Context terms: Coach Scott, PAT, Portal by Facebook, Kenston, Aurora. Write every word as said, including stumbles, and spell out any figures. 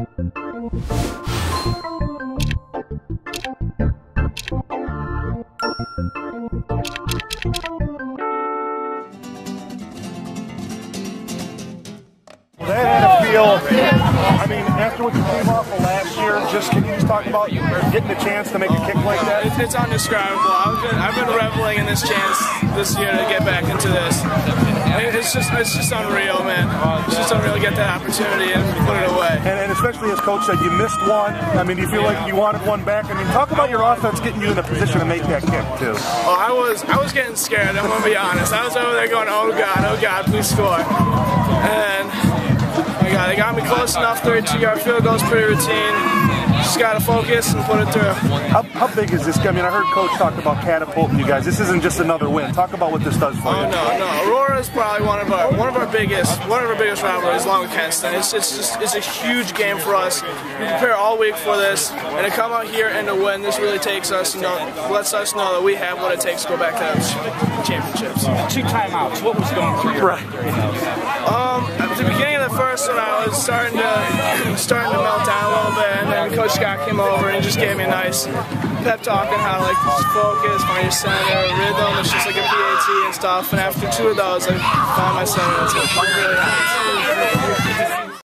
I mean, after what you came off of last year, just can you just talk about getting a chance to make a kick like that? It's, it's undescribable. I've been, I've been reveling in this chance this year to get back into this. It's just, it's just unreal, man. It's just unreal to get that opportunity and put it away. And, and especially as Coach said, you missed one. I mean, do you feel like you wanted one back? I mean, talk about your offense getting you in a position to make that kick too. Well, I was, I was getting scared. I'm gonna be honest. I was over there going, oh God, oh God, please score. And yeah, they got me close enough. Thirty-two yard field goal's pretty routine. Just gotta focus and put it through. How, how big is this? I mean, I heard Coach talk about catapulting you guys. This isn't just another win. Talk about what this does for oh, you. Oh no, no. Aurora is probably one of our one of our biggest one of our biggest rivalries, along with Kenston. It's it's just it's a huge game for us. We prepare all week for this, and to come out here and to win, this really takes us and you know, lets us know that we have what it takes to go back to championships. Two timeouts. What was going through your right? Um, at the beginning. First, when I was starting to starting to melt down a little bit, and then Coach Scott came over and just gave me a nice pep talk on how to like focus, find your center, rhythm. It's just like a P A T and stuff. And after two of those, I found my center. It's really nice.